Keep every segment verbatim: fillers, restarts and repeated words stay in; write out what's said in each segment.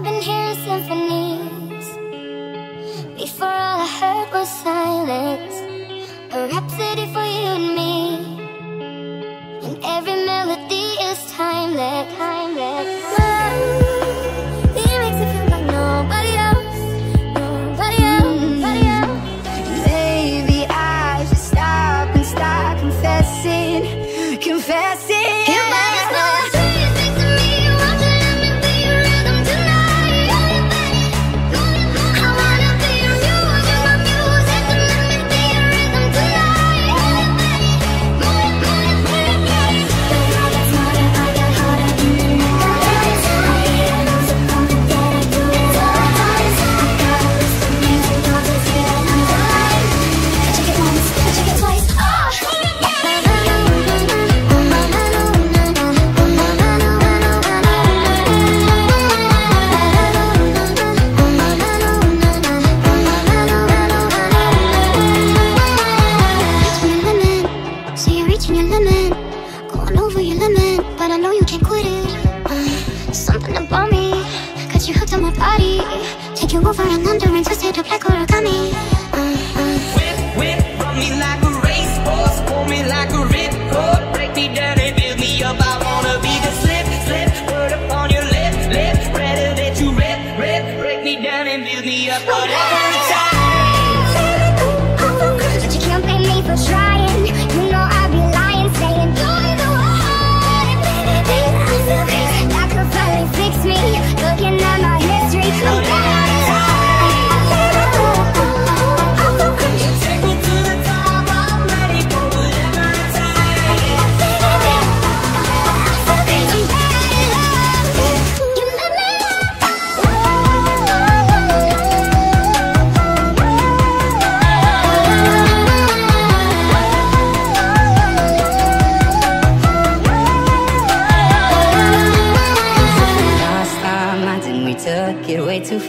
I've been hearing symphonies. Before all I heard was silence, a rhapsody for you and me. And every melody is timeless, timeless.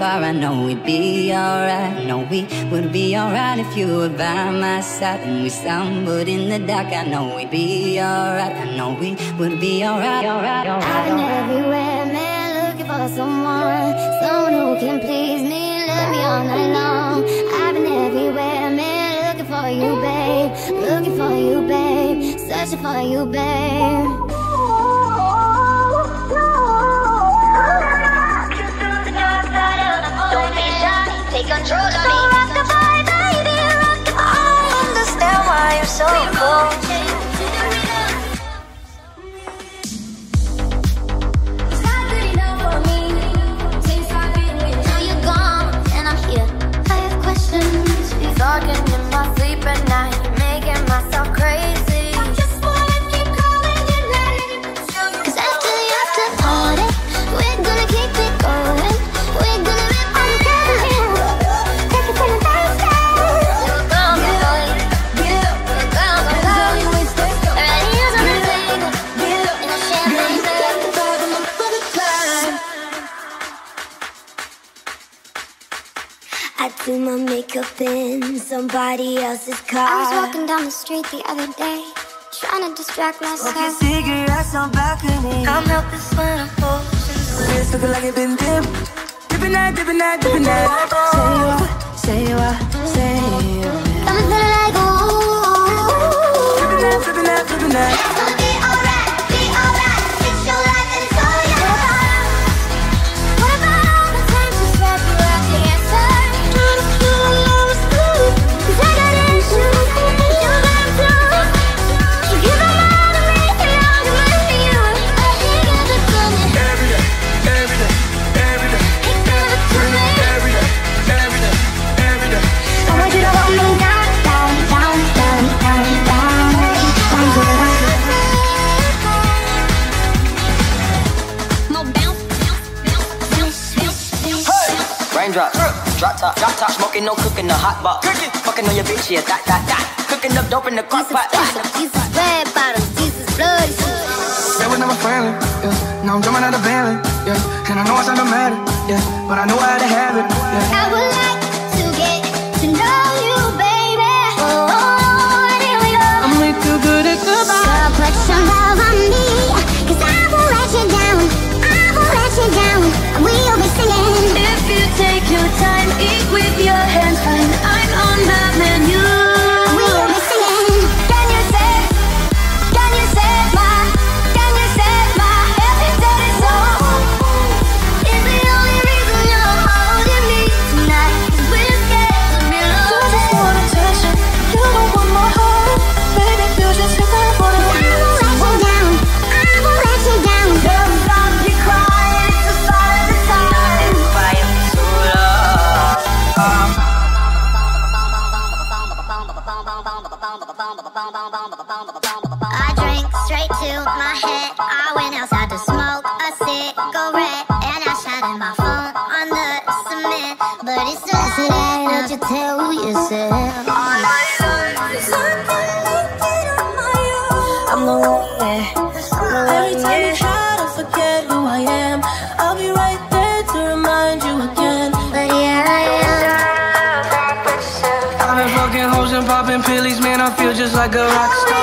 I know we'd be alright. No, we would be alright if you were by my side. And we stumbled in the dark. I know we'd be alright. I know we would be alright, alright, alright. I've been everywhere, man, looking for someone, someone who can please me, love me all night long. I've been everywhere, man, looking for you, babe, looking for you, babe, searching for you, babe. Take control of me. So rock the body, baby, rock the body. I understand why you're so cold. In somebody else's car. I was walking down the street the other day, trying to distract myself. Smoking cigarettes on balcony. I'm helpless when I'm full. It's looking like it been dipped. Dipping out, dipping out, dipping out. Say you are, say you are, say you are. I'm feeling like ooh. Dipping out, dipping out, dipping out. It's gonna be alright, be alright. It's your life and it's all yours. What about all the times you said you have the answer? Drop top, drop top, smoking, no cooking, the hot box. Cooking, fucking on your bitch, yeah, that, that, that. Cooking up dope in the crock pot. Jesus, red bottoms, Jesus, bloody. They were never friendly, yeah. Now I'm jumping out of Bentley, yeah. And I know I sound dramatic, yeah. But I know I had to have it, yeah. I would like to get to know you, baby. Oh, oh, and here we go. I'm way too good at goodbye. Girl, put your love on me, cause I won't let you down. I won't let you down. We'll be singing. I drank straight to my head. I went outside to smoke a cigarette, and I shot in my phone on the cement. But it's not enough to tell yourself all I want is something like it on my own. I'm the one, yeah. I'm the one, every time yeah. you try to forget who I am, I'll be right there to remind you again. But yeah, I am. I've been fucking hoes and popping pillies, man. I feel just like a rock star.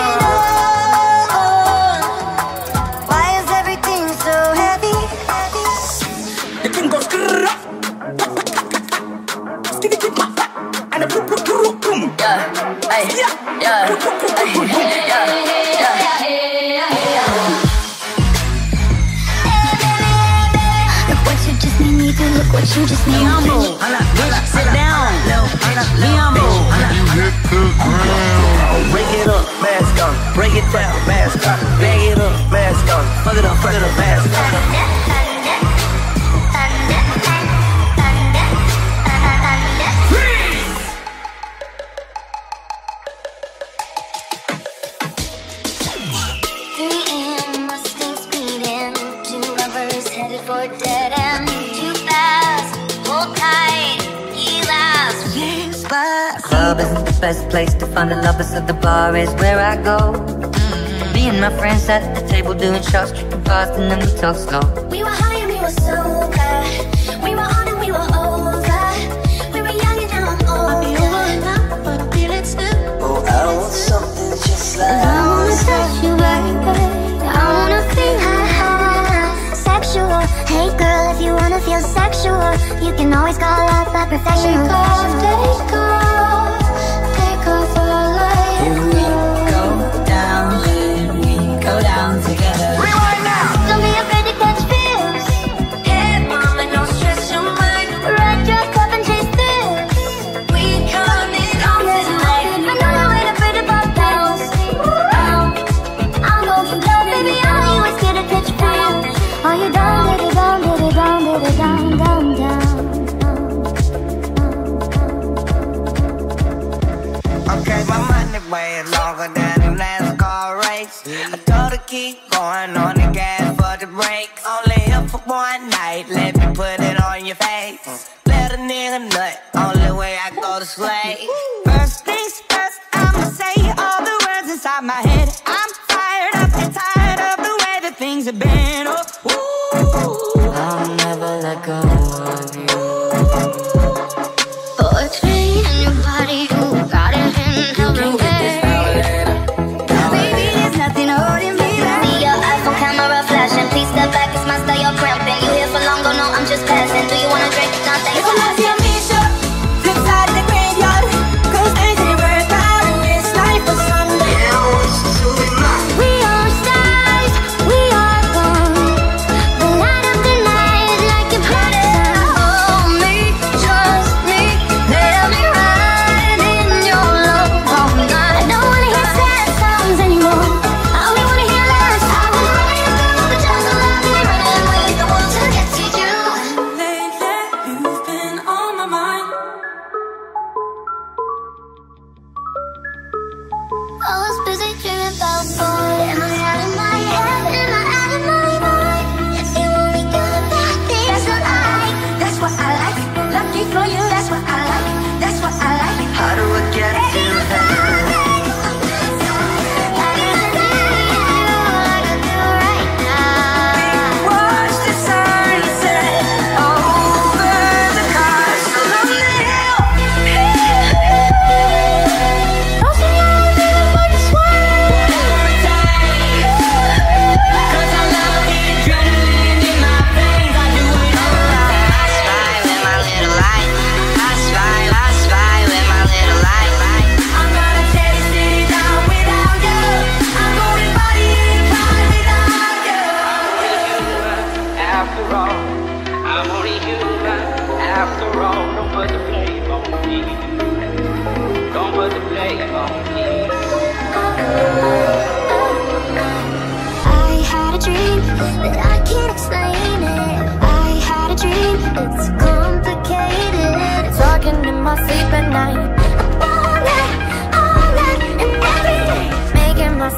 What you just need, I'm bitch, bitch, sit down, I'm you hit the ground. Break it up, mask on, break it down, mask on, bag it up, mask on, fuck it up, fuck it up, mask on. Three in, mustang speeding, two lovers headed for dead end. The club isn't the best place to find a lover, so the bar is where I go. Mm-hmm. Me and my friends sat at the table doing shots, tripping fast, and then we talk slow. We were high and we were sober, we were on and we were over. We were young and now I'm older. I feel it's new. Oh, I want something just like I wanna touch you, baby. I wanna feel high, sexual. Hey girl, if you wanna feel sexual, you can always call up a professional. Take off, take off. Way longer than the last car race. I told her keep going on the gas for the brakes. Only here for one night, let me put it on your face. Let a nigga nut, only way I go to slay. First things first, I'ma say all the words inside my head. I'm fired up and tired of the way that things have been. Oh, ooh. I'll never let go of you. Poetry in your body, you got it in every way.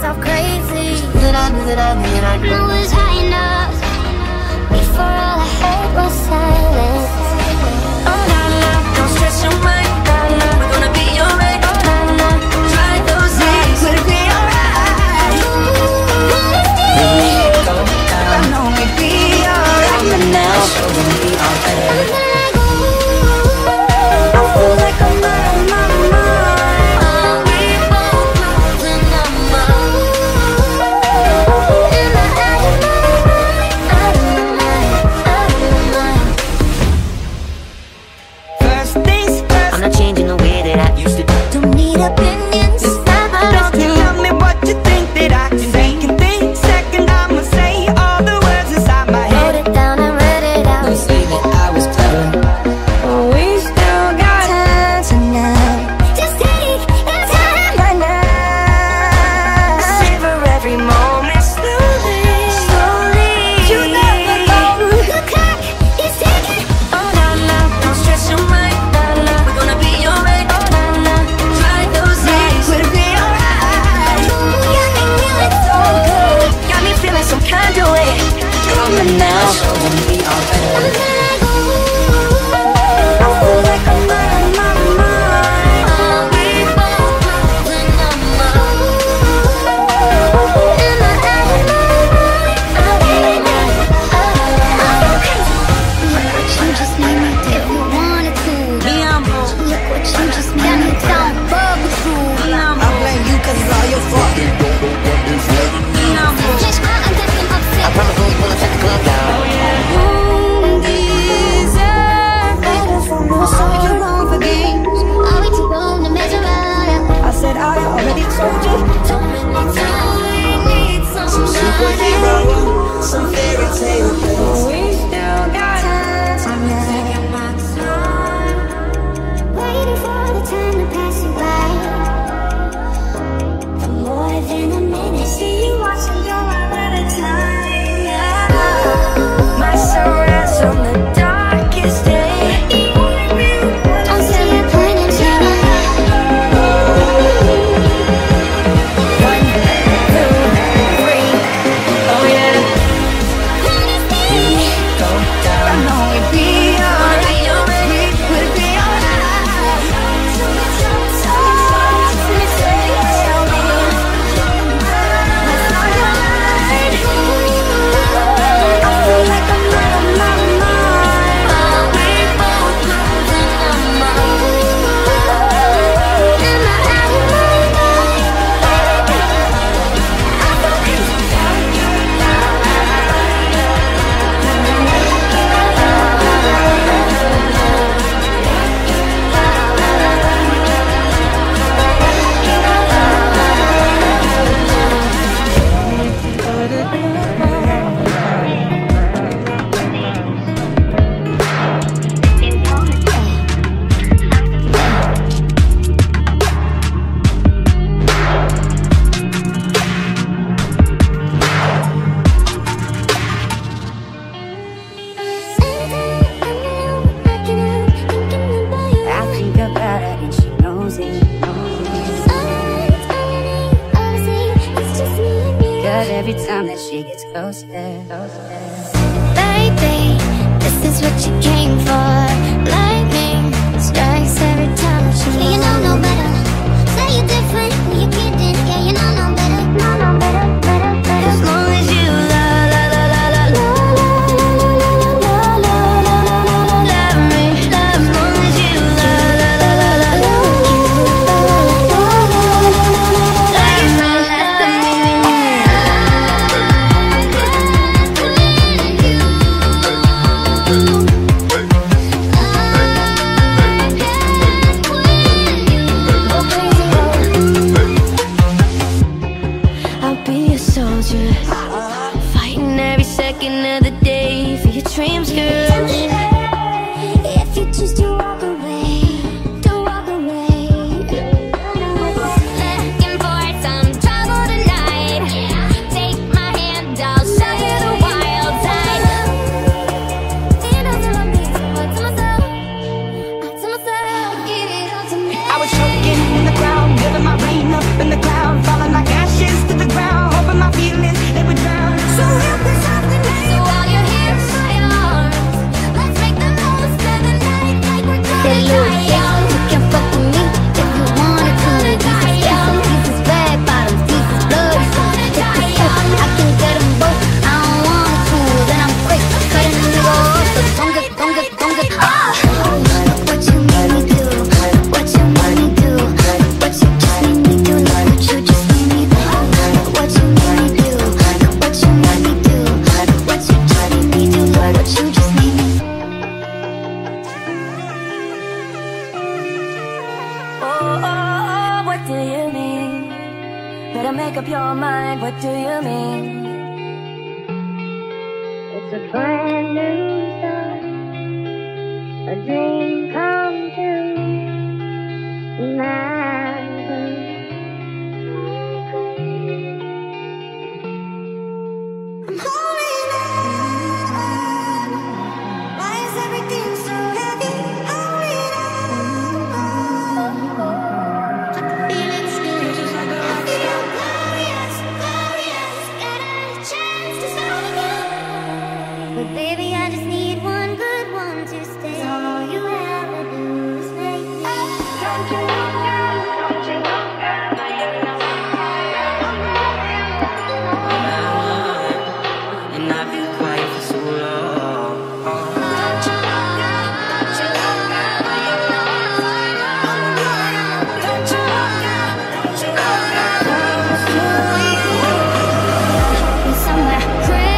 myself crazy. That I knew that I knew that I knew I was high enough before all I had was silence. Oh la la, don't stress your mind. La la, we're gonna be alright. Oh la la, try those days, we'll be alright. I know we'd be alright, but now I'm sure we'll be alright. In the ground, building my rain up in the cloud, falling like ashes to the ground. your mind, what do you mean? It's a brand new start, a dream come true. My dream. I'm holding on. Why is everything so heavy? Baby, I just need one good one to stay. So all you ever do is make me. Don't you want girl, don't you want girl, I'm now on, and I've been quiet for so long. Don't you want girl, don't you want girl, I'm now on, don't you want girl, don't you want girl, I'm somewhere crazy.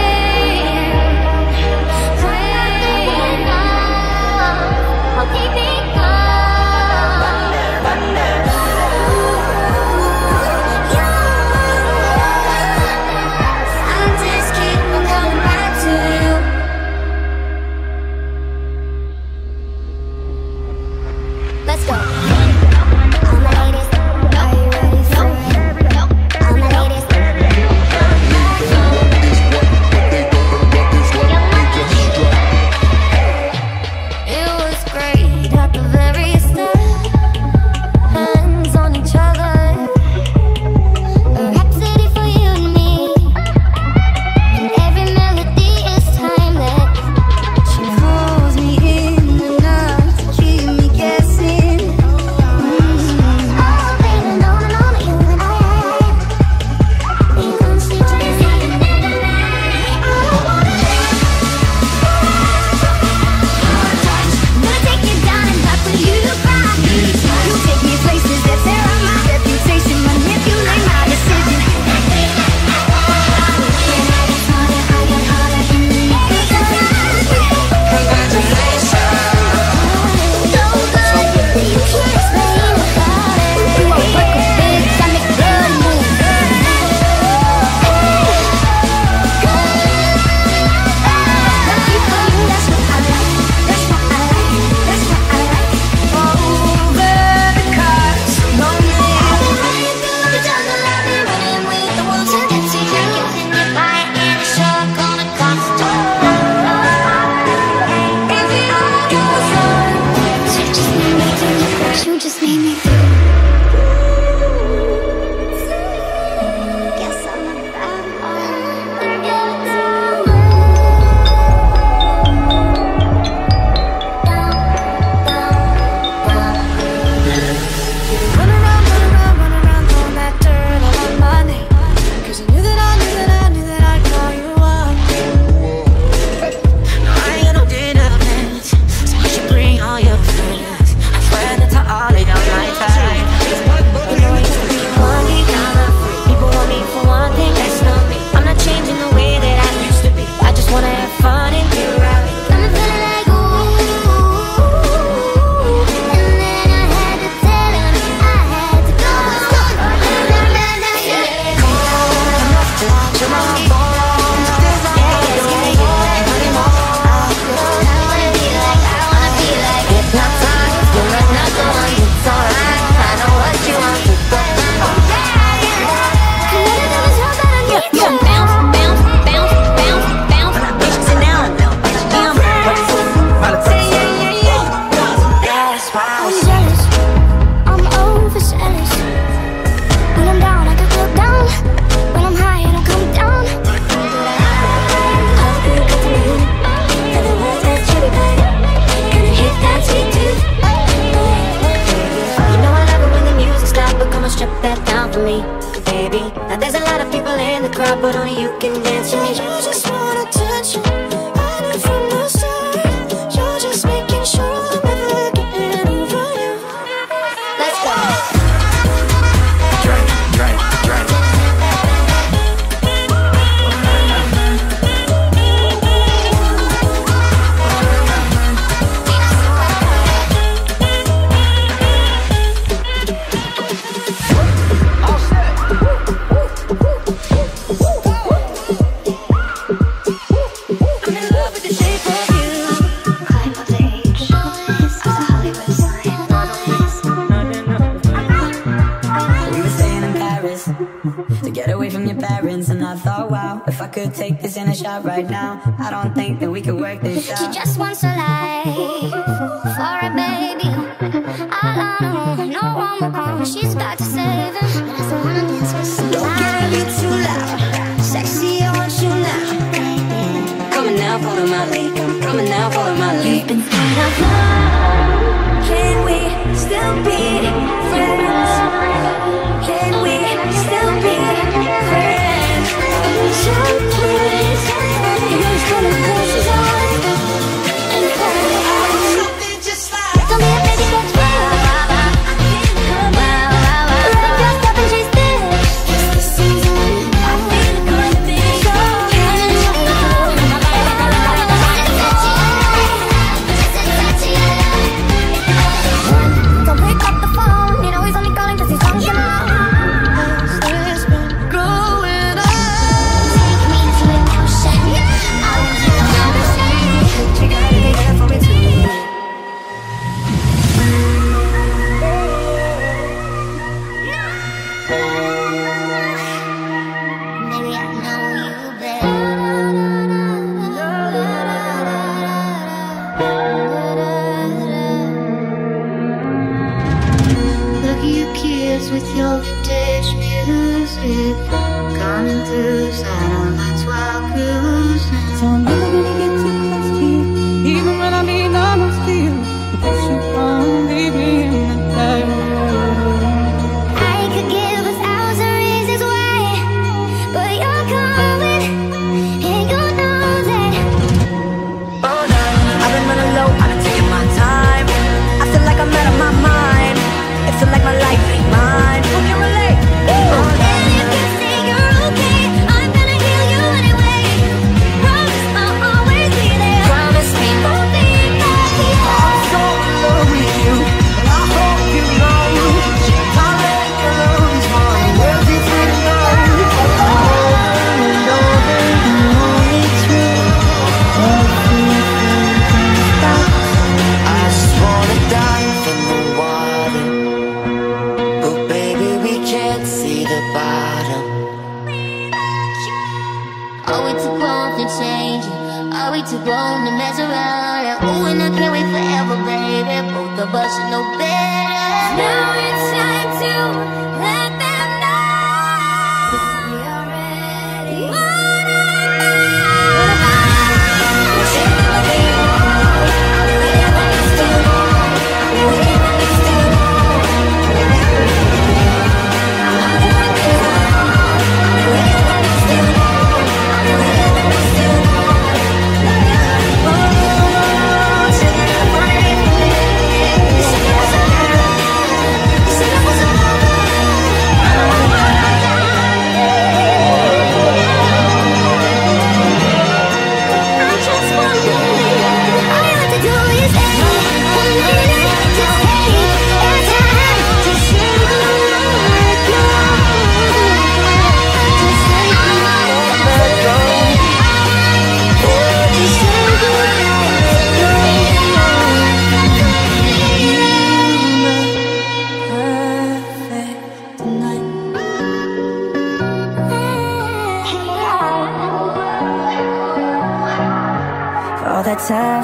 But only you can dance to me. You just want attention, I know from the start. You're just making sure I'm never getting over you. Let's go. Drink, drink, drink. All set. sirens, and I thought, wow, if I could take this in a shot right now, I don't think that we could work this out. She just wants a life for a baby, all on her own, no one will come. She's got to save her, but I still wanna dance with somebody. Don't get a bit too loud, sexy, I want you now. Coming now, follow my lead, I'm coming now, follow my lead. You've been scared of love, can we still be friends? Can we still be friends? So please, here's gonna close his eyes and close his eyes. Something just like, tell me if baby gets wild. Let go stop and chase this. It's the season, I feel a good thing. So can you know? Don't pick up the phone, you know he's only calling 'cause he's on your mind. With your vintage music coming through satellites while cruising. So I'm never gonna get too close to you, even when I mean almost to you. But you won't leave me in the dark. I could give a thousand reasons why, but you're coming and you know that. Oh no, I've been running low, I've been taking my time. I feel like I'm out of my mind. I feel like my life ain't mine.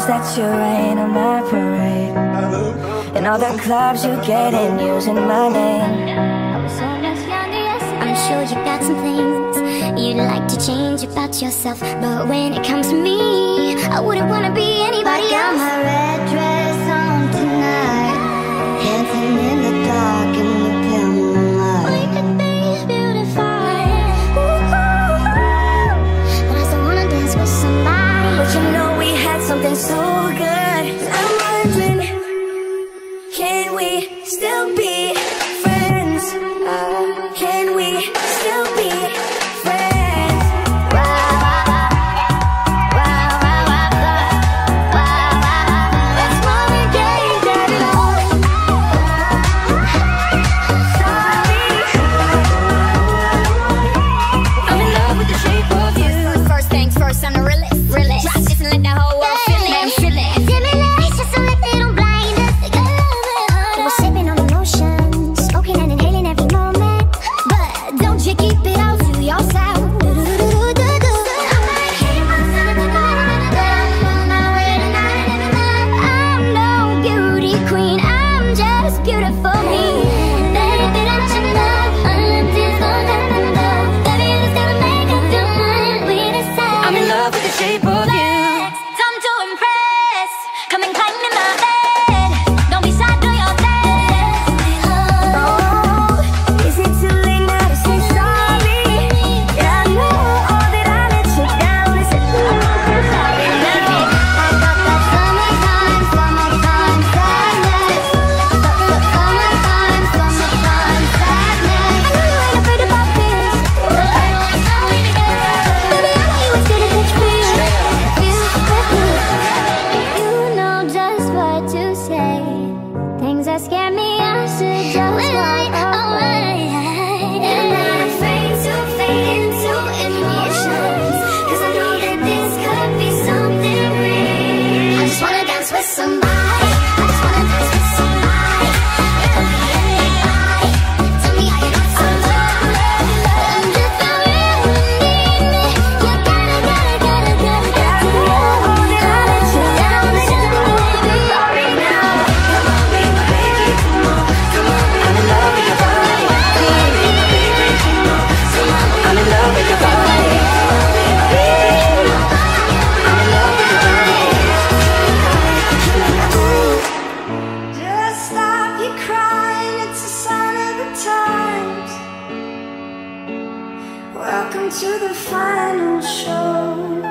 That you rain on my parade. And all the clubs you get in using my name. I'm sure you've got some things you'd like to change about yourself, but when it comes to me, I wouldn't want to be anybody else. I got my red dress on tonight, dancing in the dark in the pale moonlight. We could be beautiful, but I still wanna dance with somebody. But you know we had something so good. I'm wondering, can we still be friends? Uh, can we still be friends? Wow, wow, wow, wow, wow, wow, wow. coming to the final show.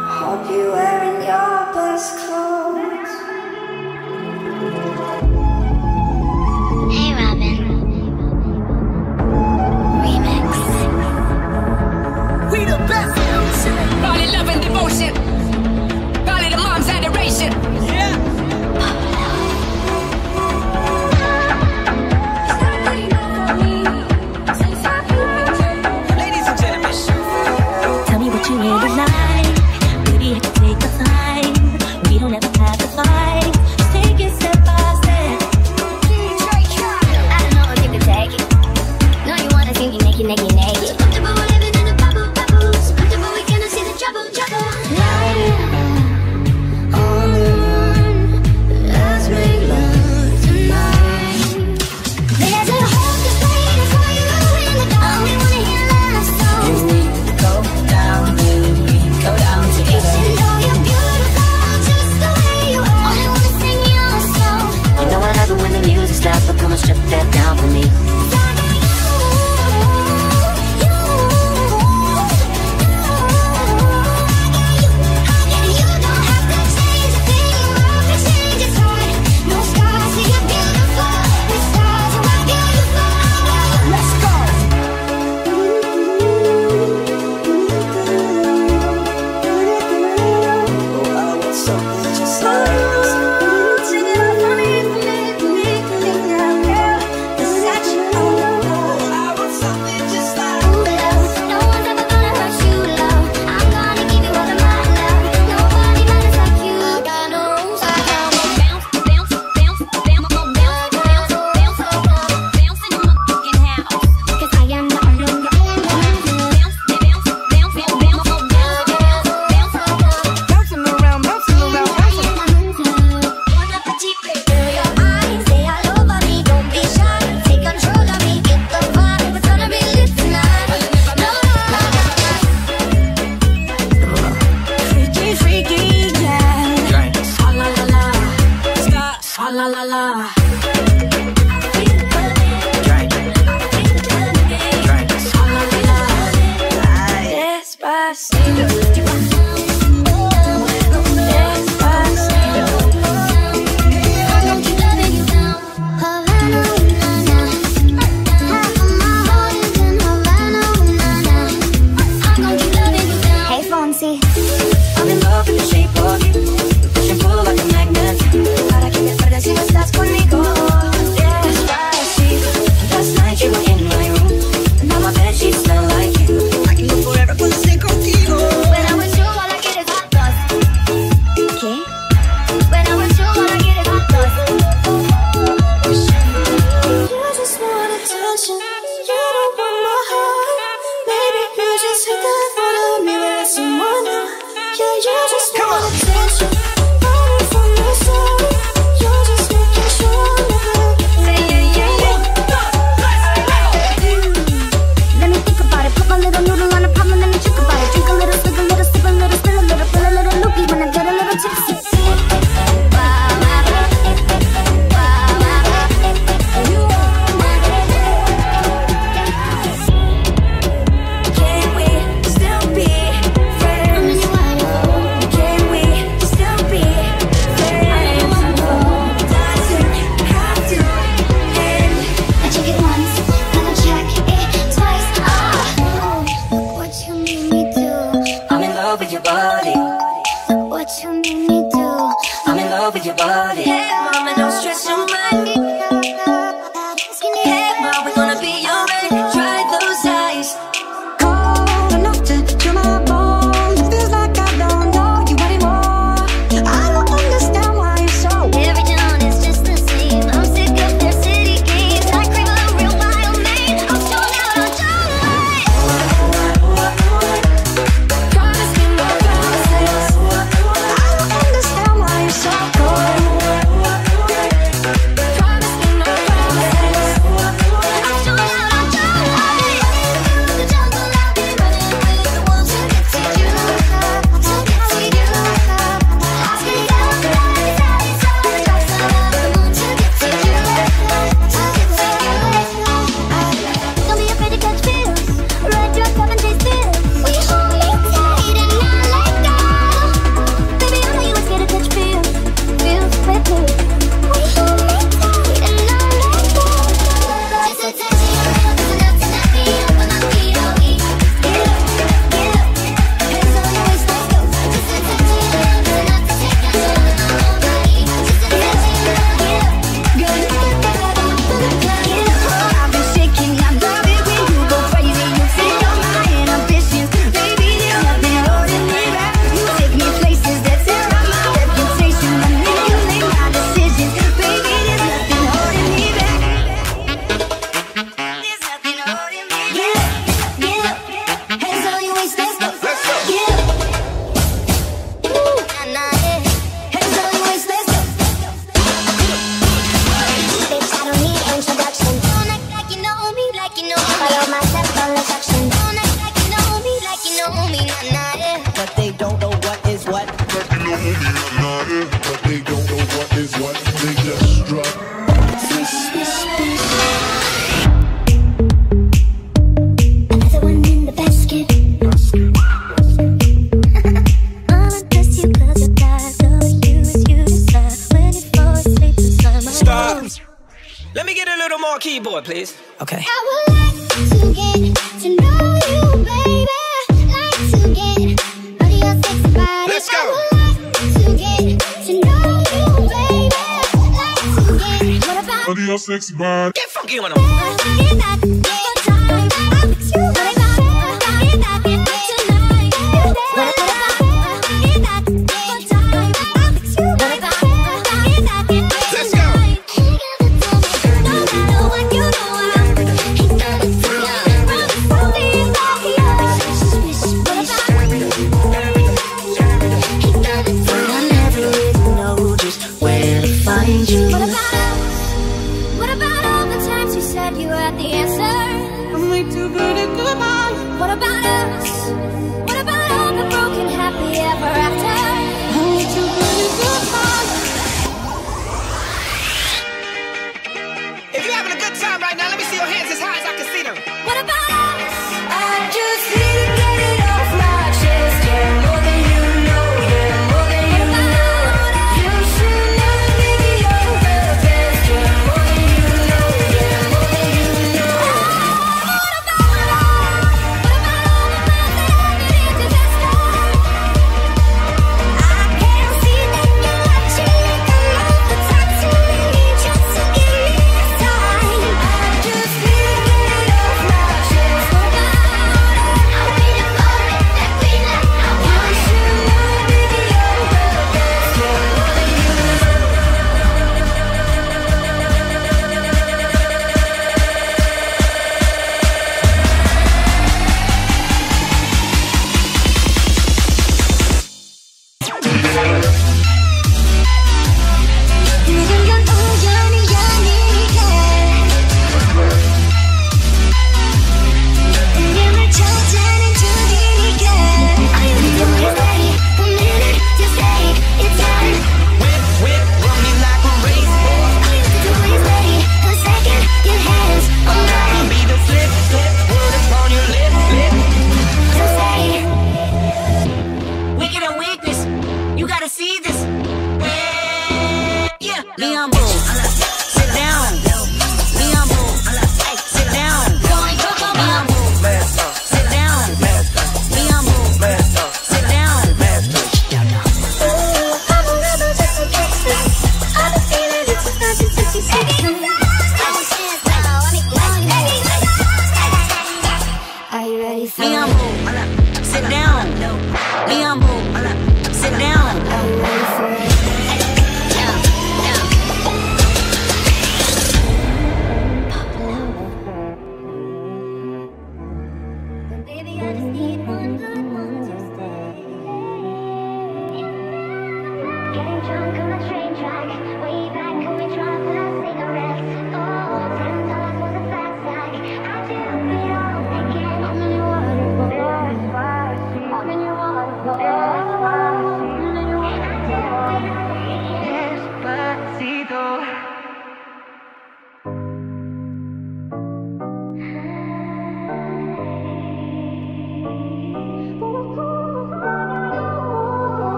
I hope you're wearing your best clothes. Hey Robin. Remix. We the best. Body love and devotion. Body the mom's adoration. Yeah. six bud. Get funky on them.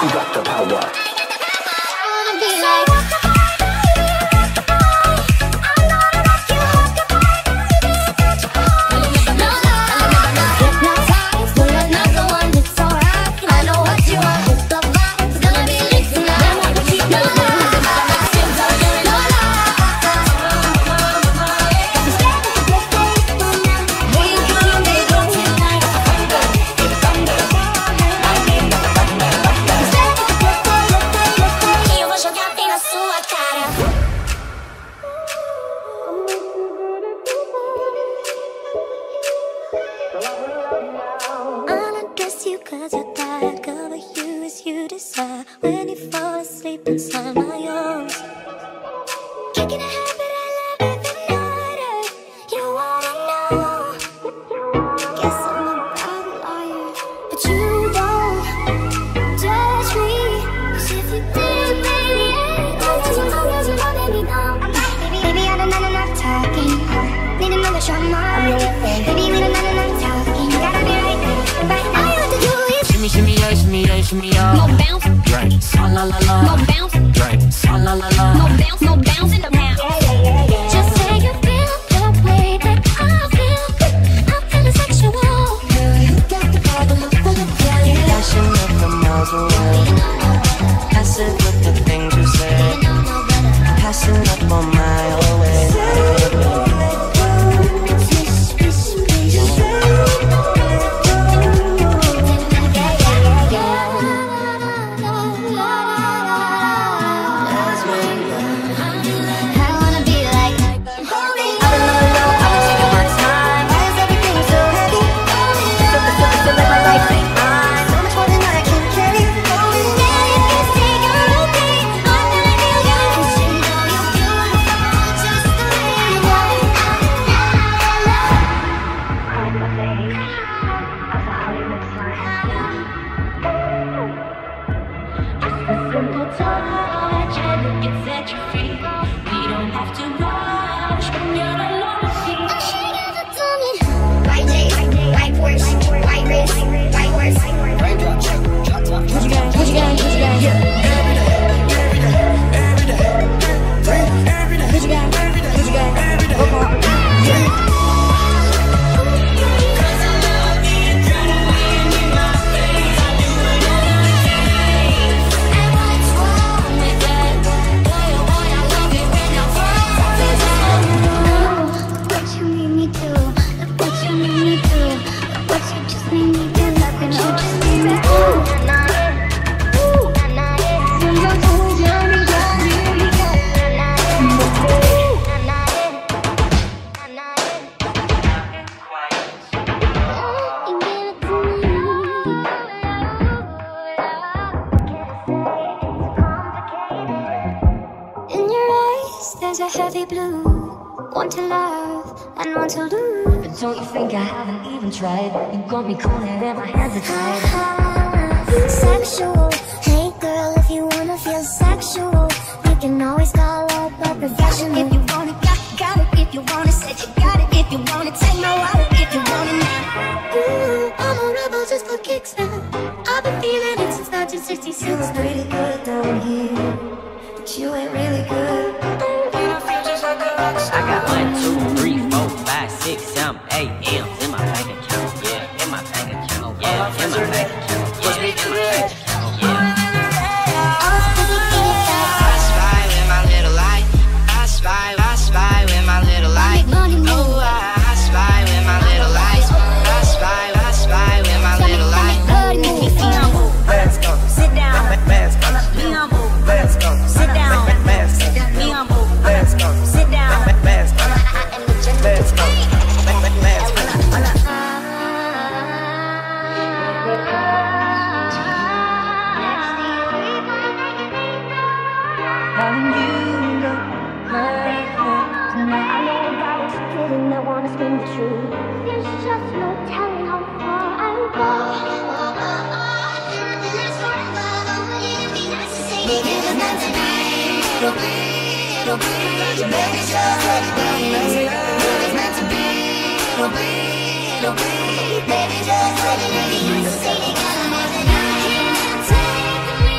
You got the power. When you fall asleep inside my arms, kicking a habit I love every night. You wanna know? Guess I'm a bad liar, but you don't judge me. 'Cause if you did, baby, don't touch my heart, you won't let me know. Baby, baby, I don't know enough talking. Need another shot, my baby, we don't know enough talking. Gotta be right there, right now. All you have to do is shimmy, shimmy, yeah, shimmy, yeah, shimmy, yeah. No bounce. Sa la la la, no bounce, right? Sa la la la, no bounce, no bounce in the round. Yeah, yeah, yeah, yeah. Just say you feel the way that I feel. I'm feeling sexual. Girl, you got the power, look for the value. Dashing up the miles away. Passive with the things you say. Passing up on my own way. Baby, just let it be. You see, they got them all, and I cannot take the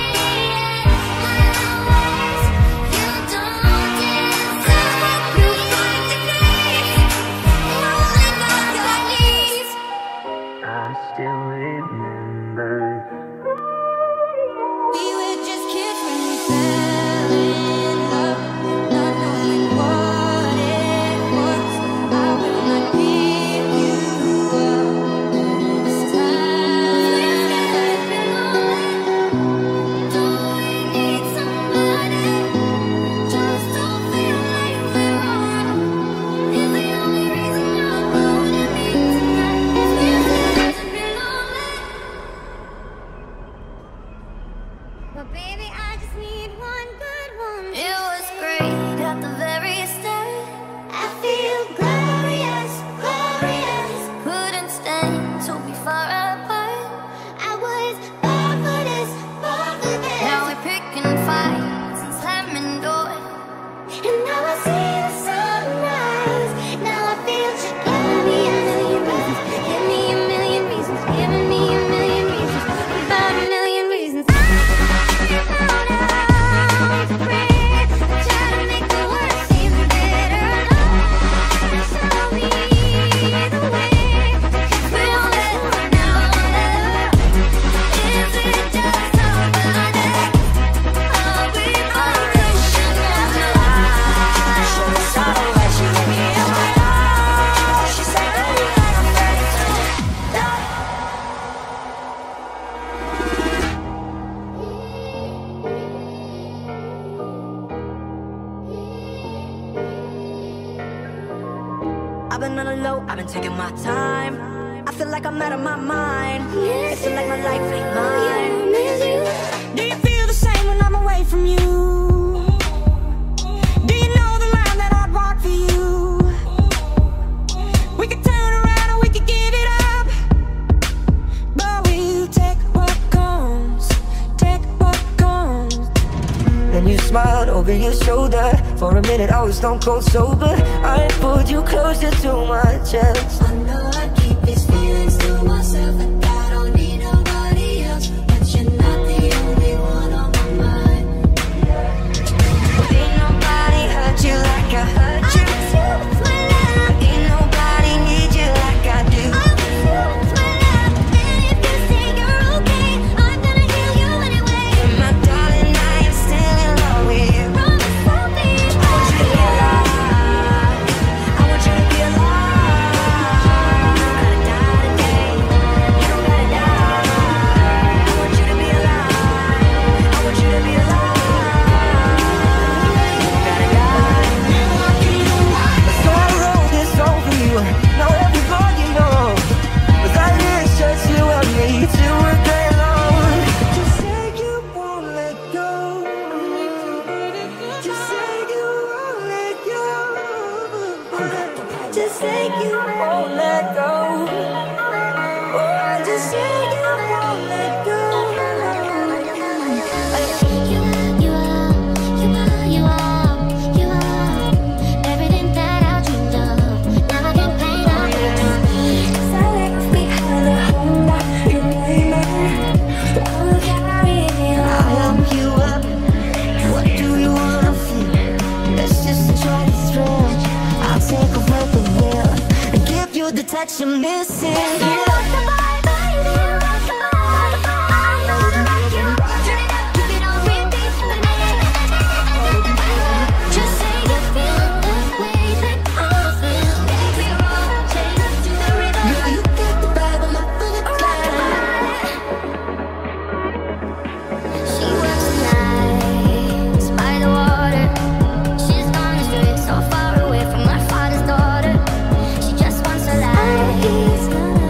But baby, I just need one good one. It was great at the very start. I feel glorious, glorious. Couldn't stand to be far apart. I was born for this, born for this. Now we're picking fights and slamming doors. And now I see the sunrise. Now I feel you give me a million reasons. Give me a million reasons. Give me a million reasons. About a million reasons. I've been on a low, I've been taking my time. I feel like I'm out of my mind. It seems like my life ain't mine. Do you feel the same when I'm away from you? Do you know the line that I'd walk for you? We could turn around or we could give it up, but we'll take what comes, take what comes. Then you smiled over your shoulder. For a minute I was stone cold sober. I pulled you closer to my chest. I know I keep these feelings to myself, but I don't need nobody else. But you're not the only one on my mind. Ain't nobody hurt you like I hurt you. Ain't nobody need you like I do. And if you say you're okay, I'm gonna heal you anyway. And my darling, I am still in love with you. Just say you won't let go. Oh, just say you won't let go. You are, you are, you are, you are, you are everything that I dreamed of. Now I can paint up your cause I left behind a home that you made. I will carry you. I love you up. What do you wanna feel? Let's just try this road. I'll take a breath of you and give you the touch you're missing. Yeah. He's gonna die.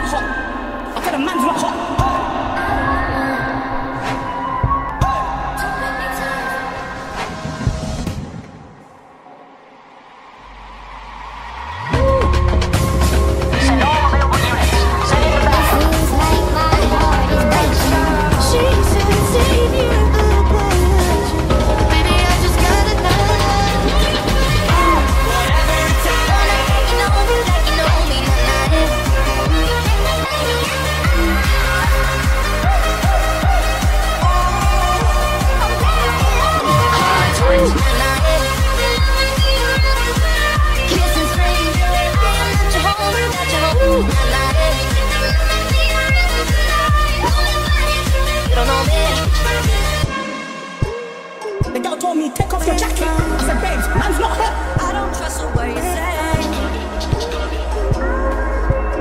not hot. I got a man's not hot. The girl told me, take off your jacket. I said, babes, man's not hurt. I don't trust a word you say.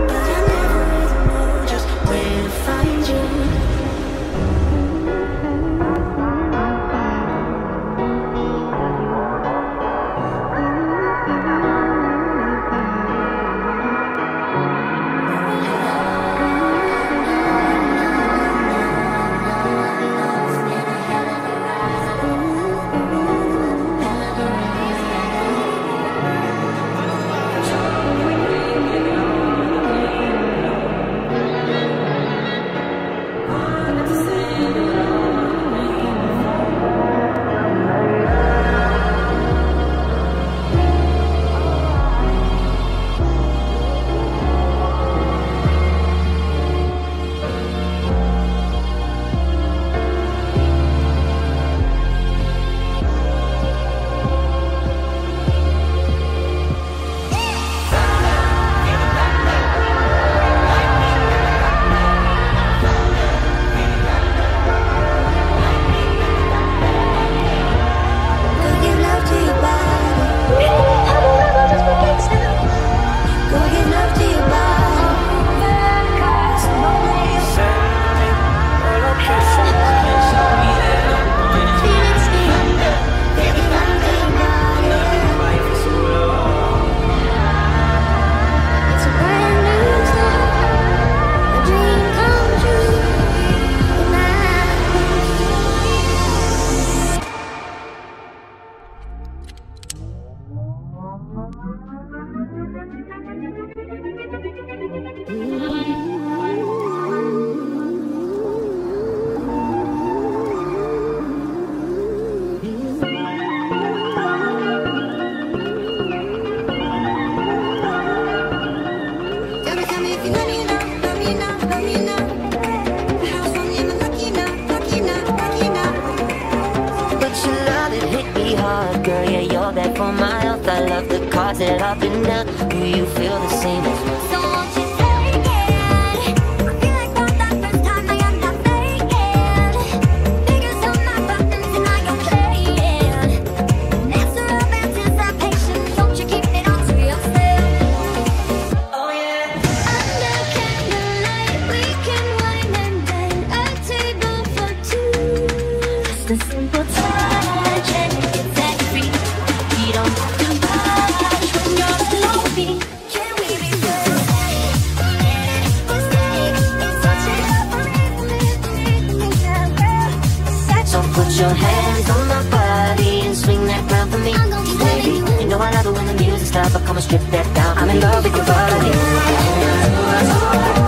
But I never know just where to find it up and down. Do you feel the same as me? So won't you tell me again? I feel like for the first time I am not faking. Figures on my buttons and I am playing. Master of anticipation. Don't you keep it all to yourself? Oh yeah. Under candlelight we can wine and dine. A table for two. Just a simple touch and it gets that free. We don't have to your hands on my body and swing that round for me, baby. You know I love it when the music stops, but come and strip that down. I'm in love with your body. Yeah, yeah, yeah, yeah.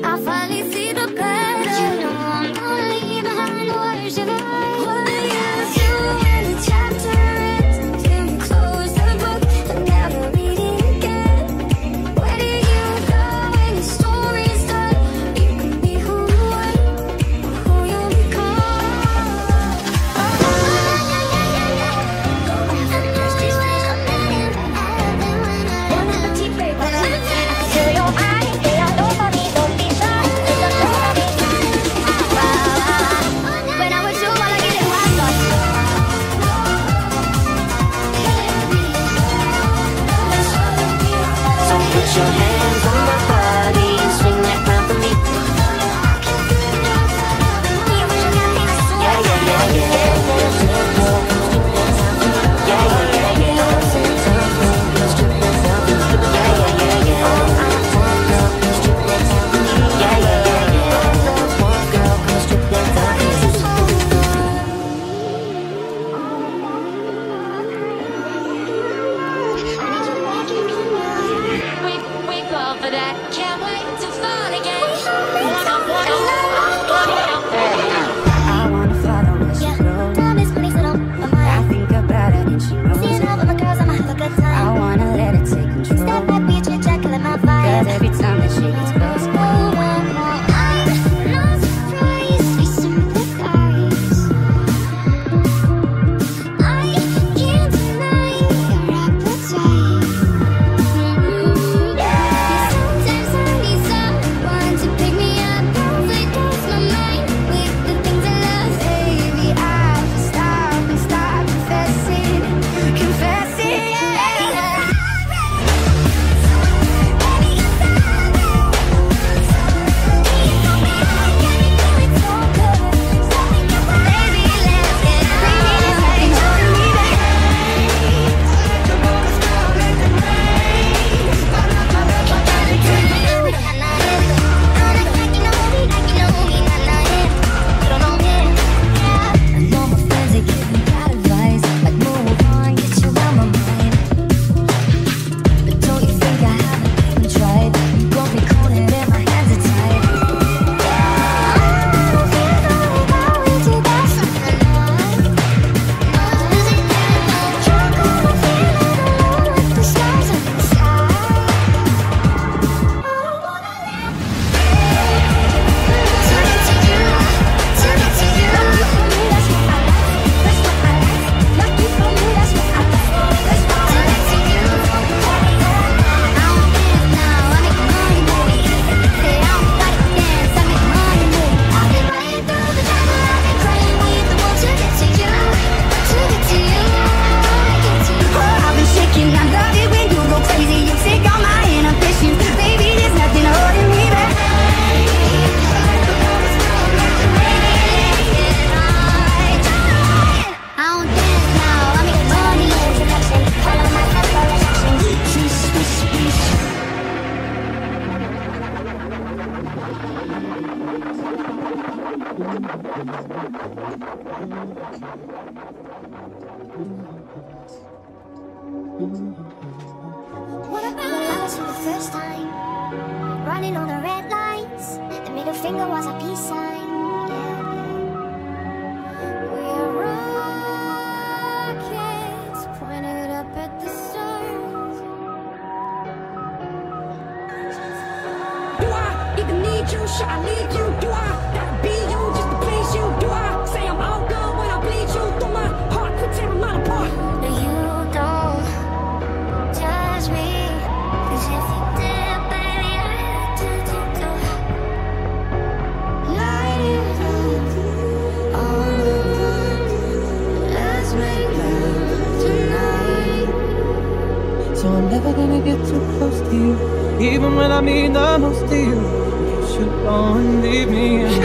I finally see the pattern, but you know I'm gonna leave behind what you got. That was for the first time, running on the red lights. The middle finger was a peace sign. Should I leave you? Do I gotta be you just to please you? Do I say I'm all good when I bleed you? Through my heart, could tear them all apart. No, you don't judge me, 'cause if you did, baby, I had to do to light it up on the moon. Let's make love tonight. So I'm never gonna get too close to you, even when I mean the most to you. You don't leave me in the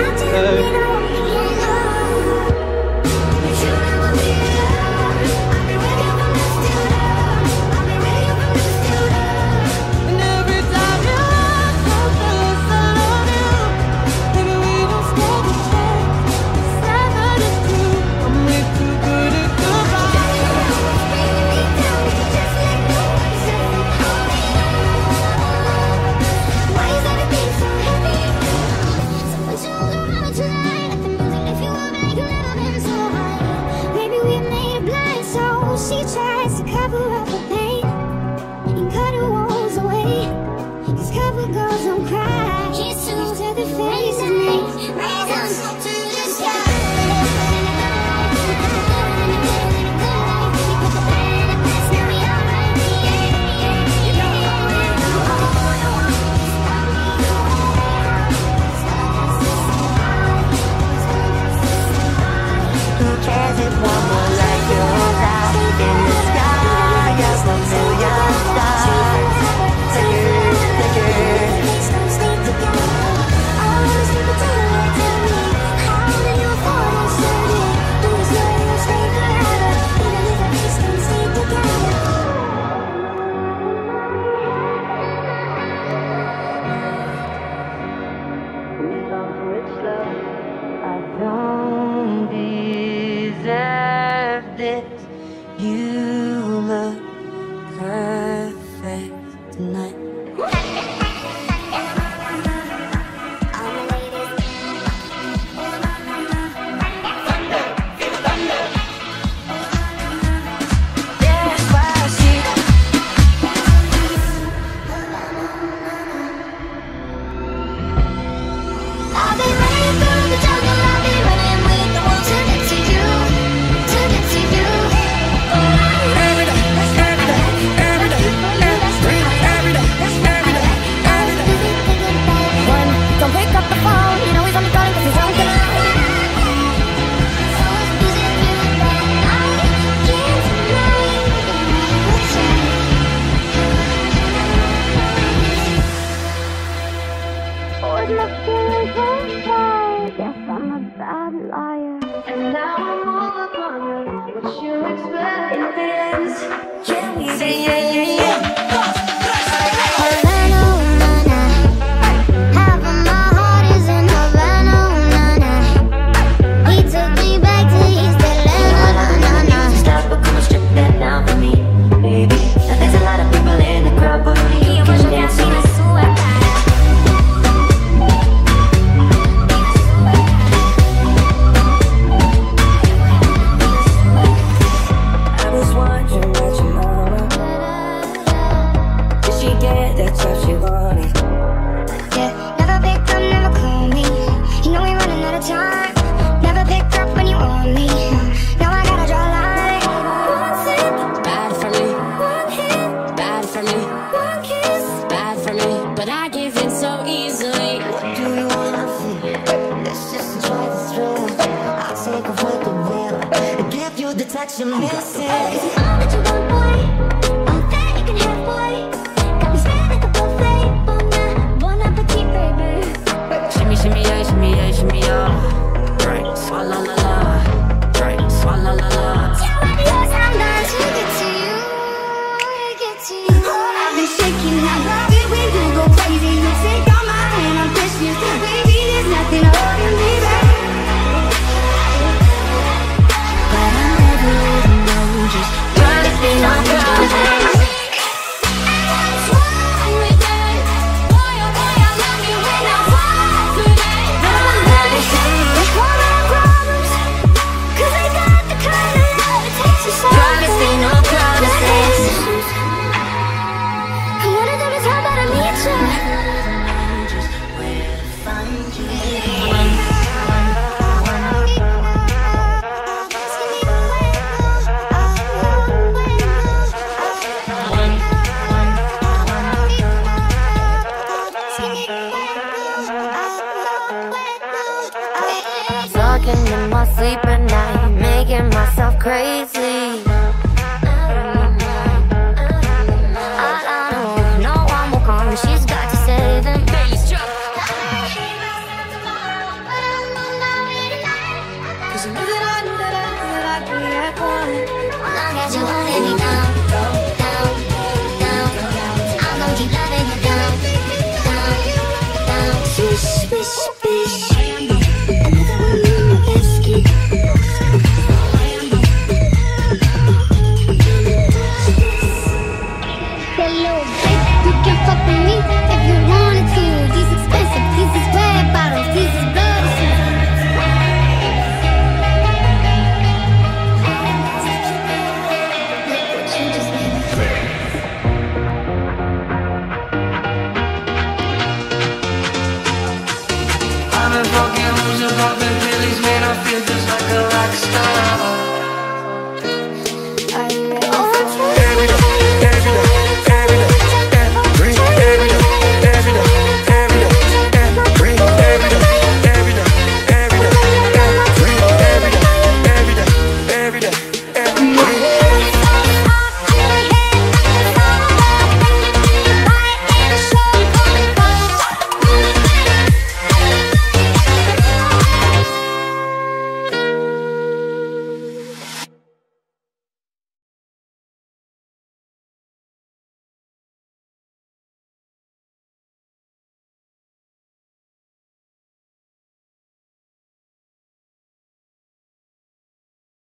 laughing in my sleep at night, making myself crazy. All I know is no one will come, and she's got to save him. Barely struck. Cause I knew that I knew that I knew that I'd be at one. As long as you hold me down, down, down, I'm gonna keep loving you down, down, down. Fish, fish, fish. I've been fucking loose and popping pills, man, I feel just like a rock star.